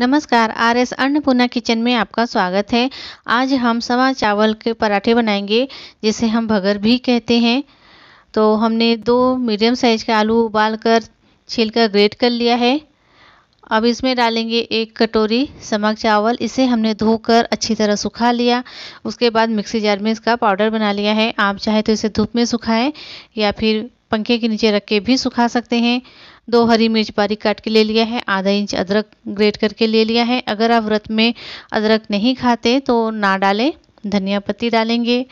नमस्कार, R S Annapurna kitchen में आपका स्वागत है। आज हम समा चावल के पराठे बनाएंगे, जिसे हम भगर भी कहते हैं। तो हमने दो मीडियम साइज के आलू उबालकर छीलकर ग्रेट कर लिया है। अब इसमें डालेंगे 1 कटोरी समा चावल। इसे हमने धोकर अच्छी तरह सुखा लिया। उसके बाद मिक्सी जार में इसका पाउडर बना लिया है। आप चाहे तो इसे धूप में सुखाएं या फिर पंखे के नीचे रख के भी सुखा सकते हैं। 2 हरी मिर्च बारीक काट के ले लिया है। आधा इंच अदरक ग्रेट करके ले लिया है। अगर आप व्रत में अदरक नहीं खाते तो ना डालें। धनिया पत्ती डालेंगे।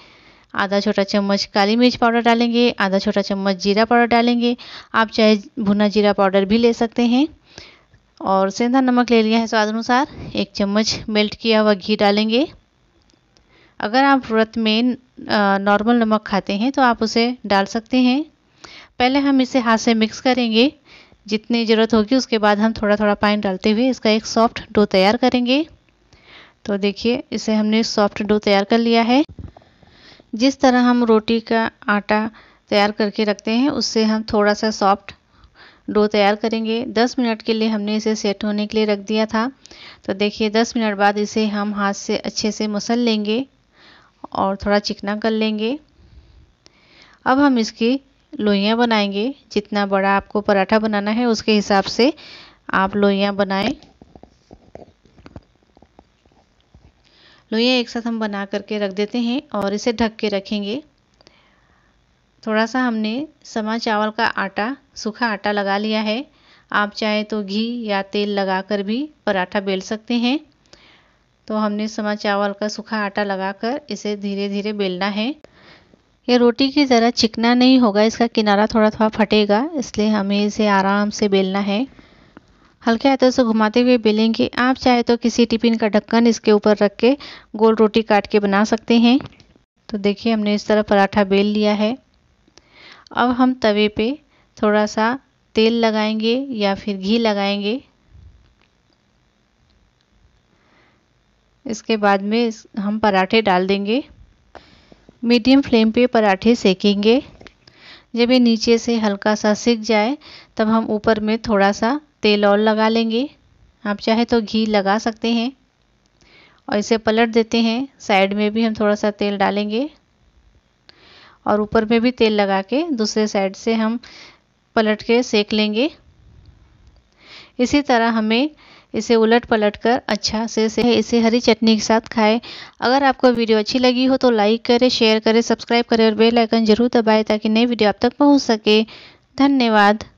आधा छोटा चम्मच काली मिर्च पाउडर डालेंगे। आधा छोटा चम्मच जीरा पाउडर डालेंगे। आप चाहे भुना जीरा पाउडर भी ले सकते हैं। और सेंधा नमक ले लिया है स्वाद अनुसार। 1 चम्मच मेल्ट किया हुआ घी डालेंगे। अगर आप व्रत में नॉर्मल नमक खाते हैं तो आप उसे डाल सकते हैं। पहले हम इसे हाथ से मिक्स करेंगे जितनी ज़रूरत होगी। उसके बाद हम थोड़ा थोड़ा पानी डालते हुए इसका एक सॉफ्ट डो तैयार करेंगे। तो देखिए, इसे हमने सॉफ्ट डो तैयार कर लिया है। जिस तरह हम रोटी का आटा तैयार करके रखते हैं, उससे हम थोड़ा सा सॉफ्ट डो तैयार करेंगे। 10 मिनट के लिए हमने इसे सेट होने के लिए रख दिया था। तो देखिए, 10 मिनट बाद इसे हम हाथ से अच्छे से मसल लेंगे और थोड़ा चिकना कर लेंगे। अब हम इसकी लोइयाँ बनाएंगे। जितना बड़ा आपको पराठा बनाना है उसके हिसाब से आप लोइयाँ बनाएं। लोइयाँ एक साथ हम बना करके रख देते हैं और इसे ढक के रखेंगे। थोड़ा सा हमने समा चावल का आटा, सूखा आटा लगा लिया है। आप चाहे तो घी या तेल लगाकर भी पराठा बेल सकते हैं। तो हमने समा चावल का सूखा आटा लगाकर इसे धीरे धीरे बेलना है। ये रोटी की तरह चिकना नहीं होगा, इसका किनारा थोड़ा थोड़ा फटेगा, इसलिए हमें इसे आराम से बेलना है। हल्के हाथों से घुमाते हुए बेलेंगे। आप चाहे तो किसी टिफिन का ढक्कन इसके ऊपर रख के गोल रोटी काट के बना सकते हैं। तो देखिए, हमने इस तरह पराठा बेल लिया है। अब हम तवे पे थोड़ा सा तेल लगाएंगे या फिर घी लगाएंगे। इसके बाद में हम पराठे डाल देंगे। मीडियम फ्लेम पे पराठे सेकेंगे। जब ये नीचे से हल्का सा सिक जाए तब हम ऊपर में थोड़ा सा तेल और लगा लेंगे। आप चाहे तो घी लगा सकते हैं। और इसे पलट देते हैं। साइड में भी हम थोड़ा सा तेल डालेंगे और ऊपर में भी तेल लगा के दूसरे साइड से हम पलट के सेक लेंगे। इसी तरह हमें इसे उलट पलट कर अच्छा से इसे हरी चटनी के साथ खाएं। अगर आपको वीडियो अच्छी लगी हो तो लाइक करें, शेयर करें, सब्सक्राइब करें और बेल आइकन जरूर दबाएं ताकि नई वीडियो आप तक पहुंच सके। धन्यवाद।